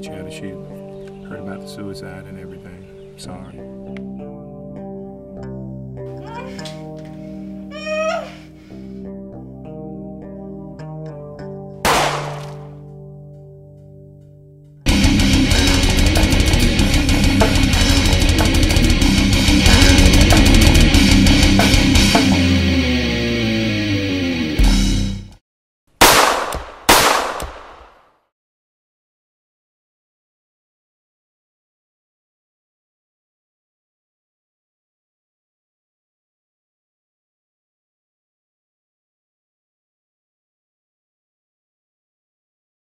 teacher had a, she heard about the suicide and everything. Sorry.